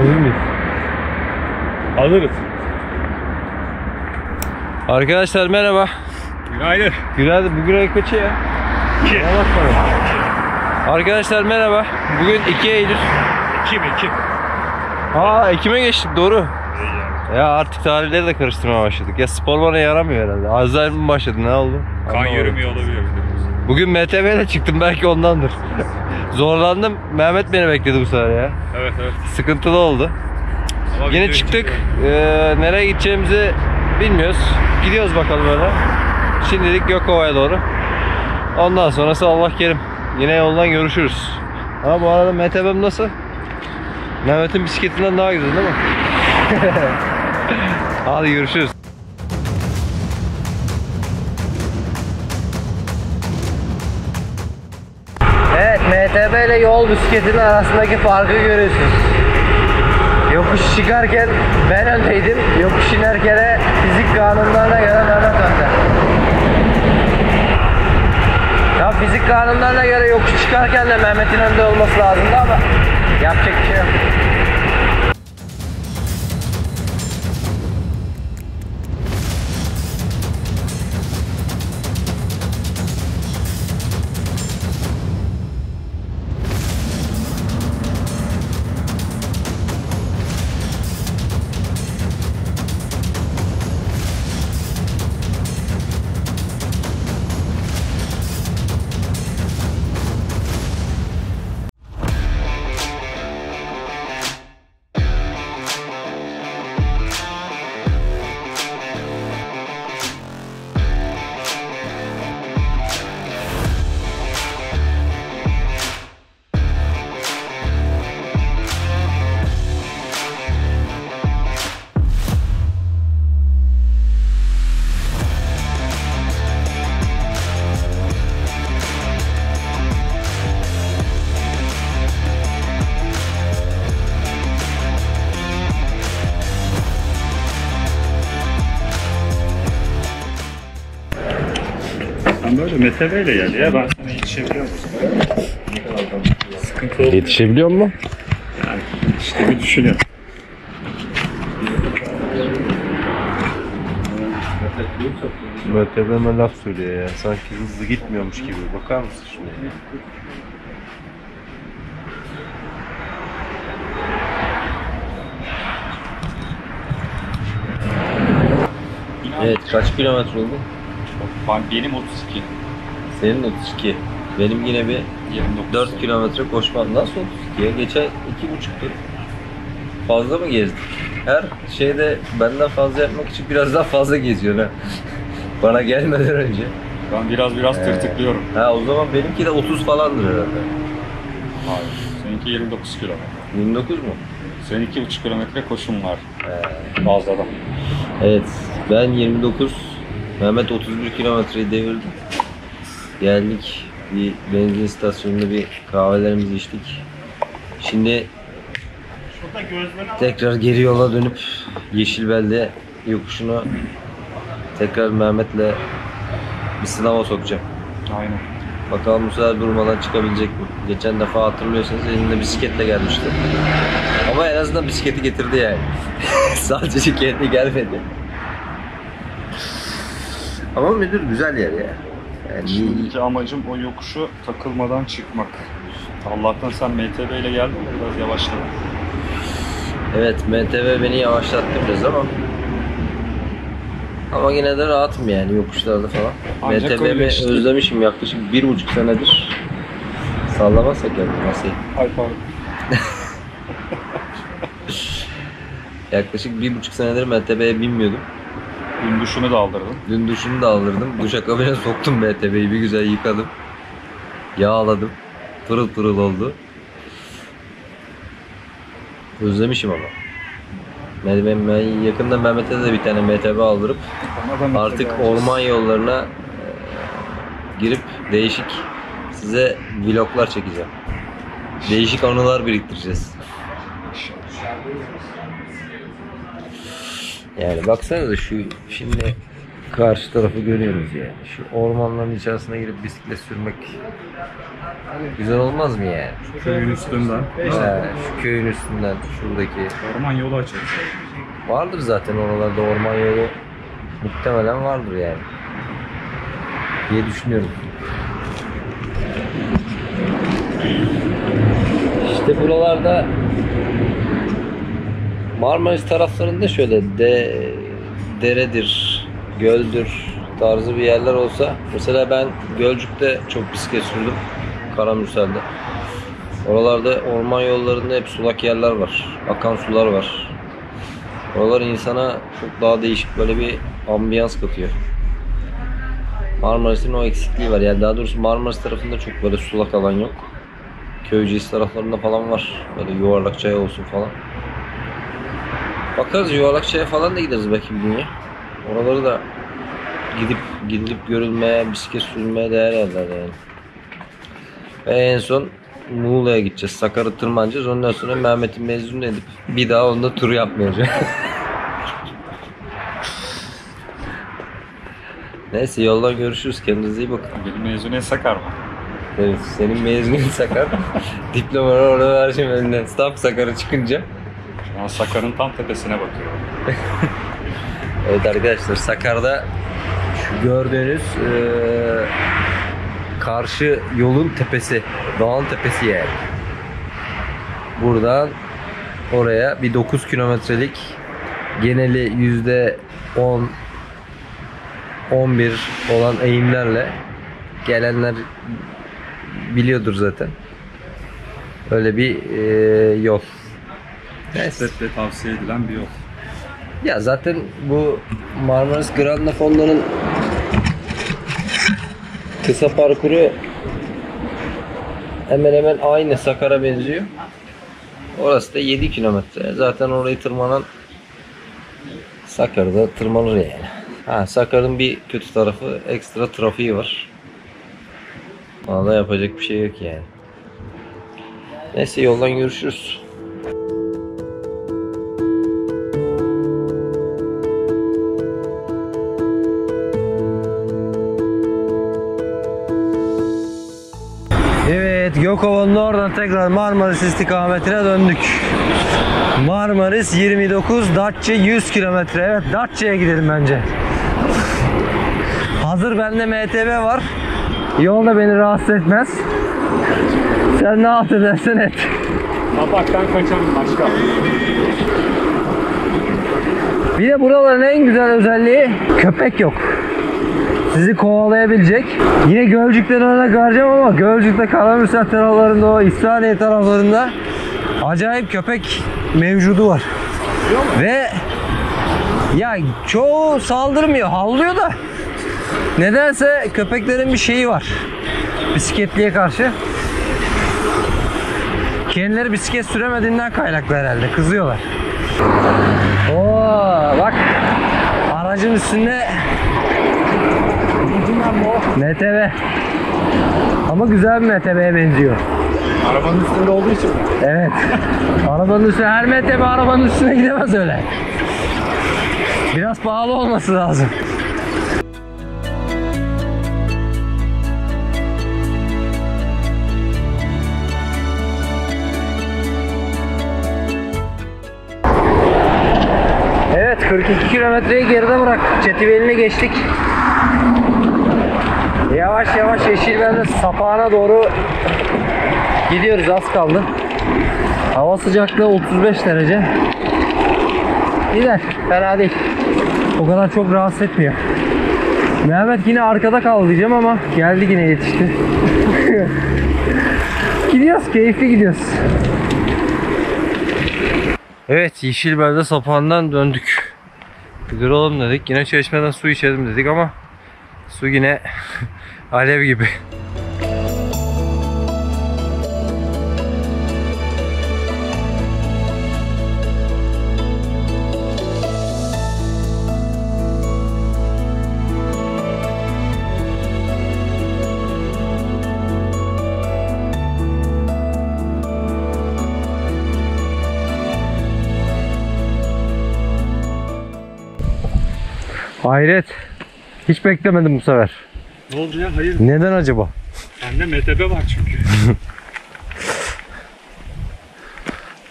Alır mıyız? Alırız. Arkadaşlar merhaba. Günaydın. Günaydın. Bugün ayı kaçı ya? Arkadaşlar merhaba. Bugün 2 Eylül. Ekim. Aa, Ekim'e geçtik, doğru. Ya artık tarihleri de karıştırmaya başladık. Ya spor bana yaramıyor herhalde. Azrail mi başladı, ne oldu? Kan yürümüyor olabilir. Bugün MTV'de çıktım, belki ondandır. Zorlandım. Mehmet beni bekledi bu sefer ya. Evet. Sıkıntılı oldu. Ama yine çıktık. Nereye gideceğimizi bilmiyoruz. Gidiyoruz bakalım öyle. Şimdilik Gökova'ya doğru. Ondan sonrası Allah kerim. Yine yoldan görüşürüz. Ama bu arada MTB'm nasıl? Mehmet'in bisikletinden daha güzel değil mi? Hadi görüşürüz. Evet, MTB ile yol bisikletinin arasındaki farkı görüyorsunuz. Yokuş çıkarken ben öndeydim. Yokuş inerken fizik kanunlarına göre Mehmet önde. Ya fizik kanunlarına göre yokuş çıkarken de Mehmet'in önde olması lazımdı ama yapacak bir şey yok. MTV'yle geldi ya, ben sana yetişebiliyor musun? Sıkıntı oldu. Yetişebiliyor mu? Yani işte bir düşünüyorum. MTV'me laf söylüyor ya, sanki hızlı gitmiyormuş gibi. Bakar mısın şimdi? Evet, kaç kilometre oldu? Benim 32. Senin 32. Benim yine bir 29. 4 kilometre koşmam. Nasıl 32'ye? Geçen 2,5'tu. Fazla mı gezdik? Her şeyde benden fazla yapmak için biraz daha fazla geziyorsun ha. Bana gelmeden önce. Ben biraz tırtıklıyorum. Ha, o zaman benimki de 30 falandır herhalde. Hayır. Seninki 29 kilometre. 29 mu? Senin 2,5 kilometre koşum var. Fazladan. Evet. Ben 29. Mehmet 31 kilometreyi devirdi. Geldik bir benzin istasyonunda, bir kahvelerimizi içtik. Şimdi tekrar geri yola dönüp Yeşilbelde yokuşuna tekrar Mehmet'le bir sınava sokacağım. Aynen. Bakalım bu sefer durmadan çıkabilecek mi? Geçen defa hatırlıyorsanız elinde bisikletle gelmişti. Ama en azından bisikleti getirdi yani. Sadece kendi gelmedi. Ama müdür güzel yer ya. Yani şimdiki amacım o yokuşu takılmadan çıkmak. Allah'tan sen MTV ile geldin mi? Biraz yavaşladın. Evet, MTV beni yavaşlattı biraz ama yine de rahatım yani yokuşlarda falan. Ancak MTV'mi işte özlemişim yaklaşık 1,5 senedir. Sallamazsak yani masayı. Ay pardon. Yaklaşık 1,5 senedir MTV'ye binmiyordum. Dün duşunu da aldırdım. Duşakabine soktum MTB'yi, bir güzel yıkadım. Yağladım. Pırıl pırıl oldu. Özlemişim ama. Ben yakında Mehmet'e de bir tane MTB aldırıp artık orman yollarına girip değişik size vloglar çekeceğim. Değişik anılar biriktireceğiz. Yani baksanıza şu şimdi karşı tarafı görüyoruz yani. Şu ormanların içerisine girip bisiklet sürmek güzel olmaz mı yani? Şu köyün üstünden. Ha, şu köyün üstünden şuradaki. Orman yolu açıldı. Vardır zaten oralarda orman yolu. Muhtemelen vardır yani. Diye düşünüyorum. İşte buralarda Marmaris taraflarında şöyle deredir, göldür tarzı bir yerler olsa, mesela ben Gölcük'te çok bisiklet sürdüm, Karamürsel'de. Oralarda orman yollarında hep sulak yerler var, akan sular var. Oralar insana çok daha değişik böyle bir ambiyans katıyor. Marmaris'in o eksikliği var yani, daha doğrusu Marmaris tarafında çok böyle sulak alan yok. Köyceğiz taraflarında falan var, böyle Yuvarlakçaya olsun falan. Bakarız, Yuvarlakçaya falan da gideriz belki bir gün. Oraları da gidilip görülmeye, bisiklet sürülmeye değer yerler yani. Ve en son Muğla'ya gideceğiz, Sakar'ı tırmanacağız, ondan sonra Mehmet'i mezun edip bir daha onda tur yapmayacağız. Neyse, yoldan görüşürüz, kendinize iyi bakın. Benim mezuniyet Sakar mı? Evet, senin mezuniyet Sakar. Diplomanı orada vereceğim elinden. Stop Sakar'a çıkınca. Şu an Sakar'ın tam tepesine bakıyorum. Evet arkadaşlar, Sakar'da şu gördüğünüz karşı yolun tepesi, dağın tepesi yani. Buradan oraya bir 9 kilometrelik, geneli %10 11 olan eğimlerle, gelenler biliyordur zaten. Öyle bir yol. Şiddetle tavsiye edilen bir yol. Ya zaten bu Marmaris Grandafond'un kısa parkuru hemen hemen aynı Sakar'a benziyor. Orası da 7 kilometre. Zaten orayı tırmanan Sakar'da tırmanır yani. Ha, Sakar'ın bir kötü tarafı, ekstra trafiği var. Ona da yapacak bir şey yok yani. Neyse, yoldan görüşürüz. Evet, Gökova'nın oradan tekrar Marmaris istikametine döndük. Marmaris 29, Datça 100 kilometre. Evet, Datça'ya gidelim bence. Hazır bende MTB var. Yol da beni rahatsız etmez. Sen ne halt edersen et. Kapaktan kaçarım başka. Bir de buraların en güzel özelliği, köpek yok. Sizi kovalayabilecek. Yine Gölcük'ten örnek vereceğim ama Gölcük'te, Karamürsel taraflarında, o İsraniye taraflarında acayip köpek mevcudu var. Ve ya çoğu saldırmıyor, havlıyor da. Nedense köpeklerin bir şeyi var bisikletliye karşı. Kendileri bisiklet süremediğinden kaynaklı herhalde, kızıyorlar. Oo, bak aracın üstünde MTB. Ama güzel bir MTB'ye benziyor. Arabanın üstünde olduğu için mi? Evet. Arabanın üstüne, her MTB arabanın üstüne gidemez öyle. Biraz pahalı olması lazım. Evet, 42 kilometreyi geride bıraktık. Çetibeli'ne geçtik. Yavaş yavaş Yeşilbelde Sapağı'na doğru gidiyoruz, az kaldı. Hava sıcaklığı 35 derece. Gider, fena değil. O kadar çok rahatsız etmiyor. Mehmet yine arkada kaldı diyeceğim ama geldi, yine yetişti. Gidiyoruz, keyifli gidiyoruz. Evet, Yeşilbelde Sapağı'ndan döndük. Duralım dedik, yine çeşmeden su içelim dedik ama su yine alev gibi. Hayret, Hiç beklemedim bu sefer. Ne oldu ya? Hayır. Neden acaba? Bende MTB var çünkü.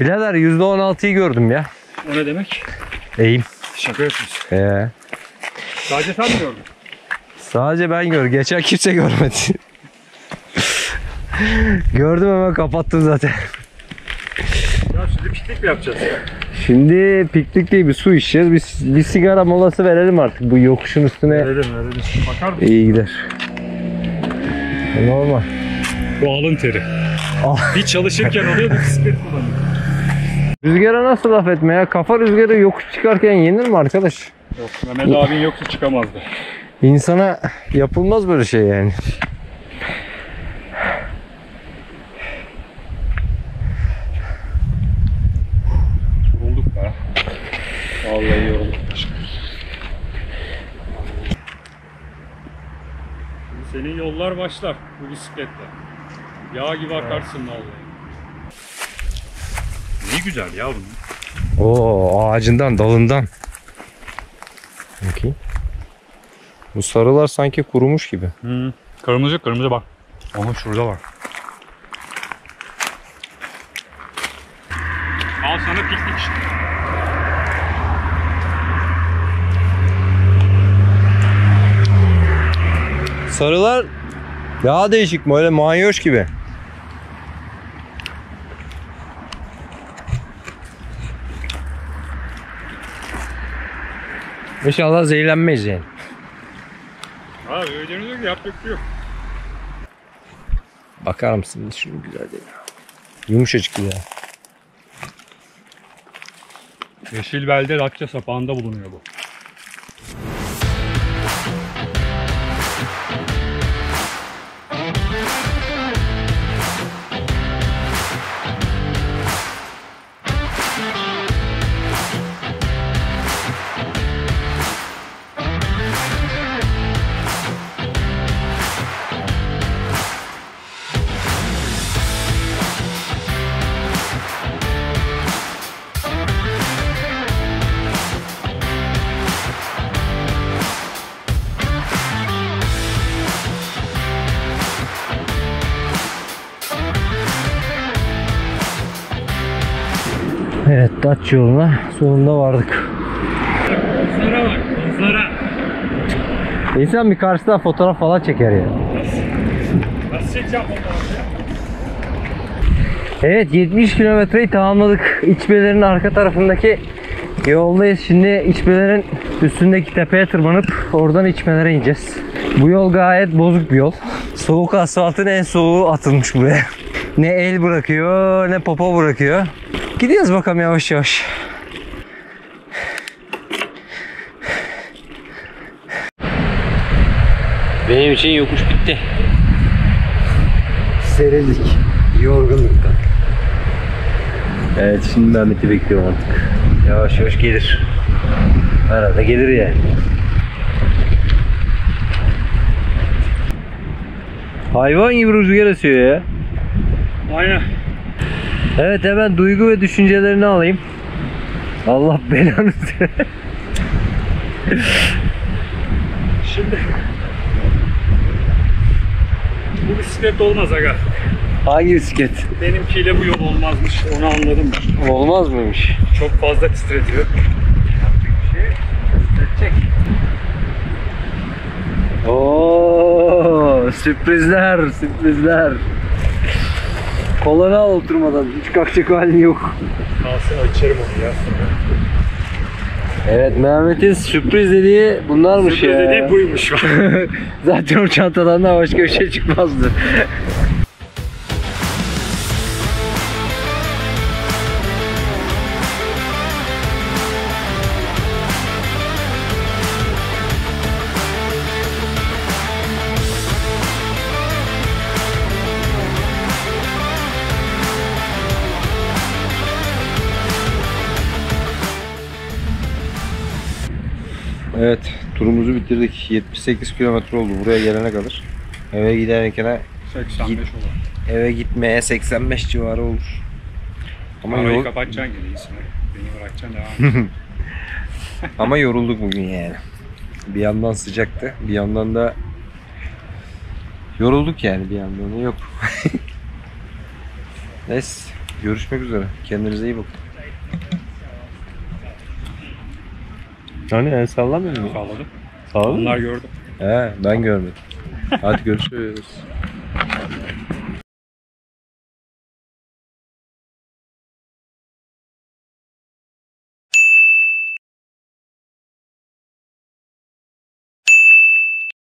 Birader %16'yı gördüm ya. O ne demek? İyiyim. Şaka yapıyorsun. Sadece sen mi gördün? Sadece ben gördüm. Geçen kimse görmedi. Gördüm hemen kapattım zaten. Ya şimdi piknik mi yapacağız? Şimdi piknik değil, bir su içeceğiz. Bir sigara molası verelim artık bu yokuşun üstüne. Verelim. Bakar mısın? İyi gider. Normal. Bu alın teri. Bir çalışırken oluyor, bir bisiklet kullanıyor. Rüzgara nasıl laf etme ya? Kafa rüzgarı yokuş çıkarken yenir mi arkadaş? Yok, Mehmet abin yoksa çıkamazdı. İnsana yapılmaz böyle şey yani. Yorulduk ha. Vallahi yorulduk. Şimdi senin yollar başlar bu bisikletle. Yağ gibi akarsın vallahi. Ne güzel ya bunun. Oo, ağacından, dalından. Bakayım. Bu sarılar sanki kurumuş gibi. Kırmızı bak. Aha şurada var. Al sana piknik işte. Sarılar daha değişik mi? Öyle manyoş gibi. İnşallah zehirlenmeyiz yani. Abi öyle yok, yapacak yok. Bakar mısın şunun güzelliğine? Yumuşacık ya. Yeşilbelde Akça Sapağı'nda bulunuyor bu. Evet, Datça yoluna sonunda vardık. Manzara bak, manzara. İnsan bir karşıda fotoğraf falan çeker ya. Nasıl çekeceğim fotoğrafı ya? Evet, 70 kilometreyi tamamladık. İçmelerin arka tarafındaki yoldayız. Şimdi İçmelerin üstündeki tepeye tırmanıp oradan İçmelere ineceğiz. Bu yol gayet bozuk bir yol. Soğuk asfaltın en soğuğu atılmış buraya. Ne el bırakıyor, ne popo bırakıyor. Gidiyoruz bakalım yavaş yavaş. Benim için yokuş bitti. Serildik, yorgunluktan. Evet, şimdi Mehmet'i bekliyorum artık. Yavaş yavaş gelir. Arada gelir yani. Hayvan gibi rüzgar esiyor ya. Aynen. Evet, hemen duygu ve düşüncelerini alayım. Allah belanı. Şimdi bu bisiklet olmaz aga. Hangi bisiklet? Benimkiyle bu yol olmazmış. Onu anladım ben. Olmaz mıymış? Çok fazla titretiyor. Yapacak bir şey. Titretecek. Oo, sürprizler. Kolana al oturmadan, hiç kalkacak halin yok. Kalsın, açarım onu ya. Evet, Mehmet'in sürpriz dediği bunlarmış. Sürpriz dediği buymuş. Zaten o çantalardan başka bir şey çıkmazdı. Evet, turumuzu bitirdik. 78 kilometre oldu buraya gelene kadar. Eve giderken 85 olur. Eve gitmeye 85 civarı olur. Ama yolu kapatacaksın gene, beni bırakacaksın devam. Ama yorulduk bugün yani. bir yandan sıcaktı, bir yandan da yorulduk yani, bir yandan da yok. Neyse, görüşmek üzere. Kendinize iyi bakın. Hani el sallamıyor mu? Salladım. Onlar gördüm. He, ben görmedim. Hadi görüşürüz.